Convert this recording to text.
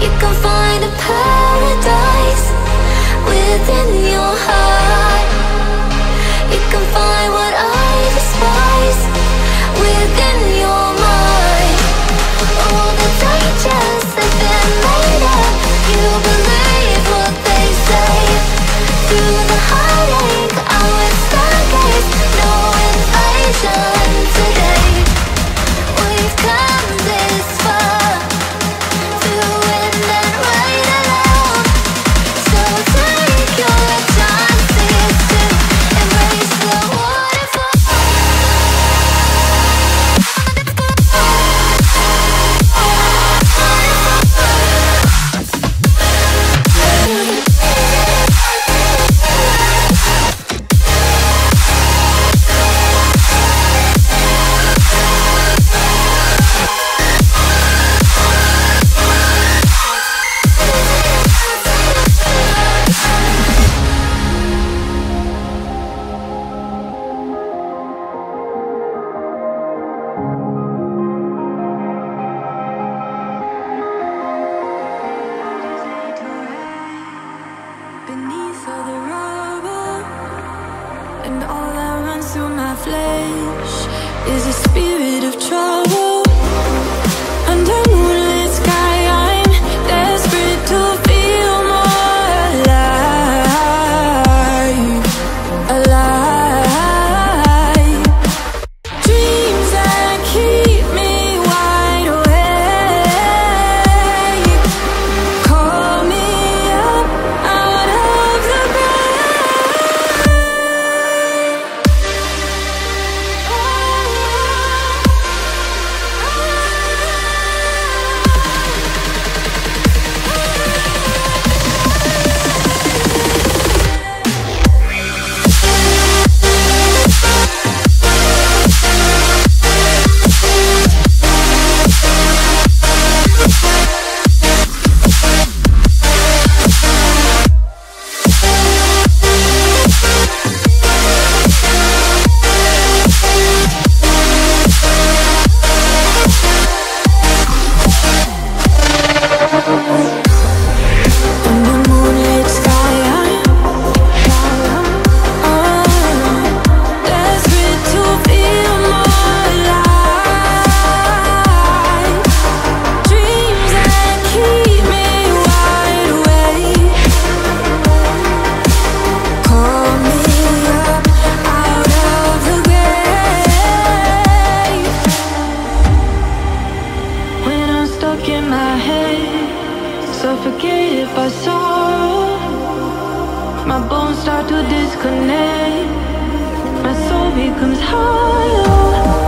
You can find a paradise within your heart. You can find what I despise within your mind. All the dangers that been made up, you believe what they say. Through the heartache, our stargaze, no invasion today. We've come this far. Bones start to disconnect, my soul becomes hollow.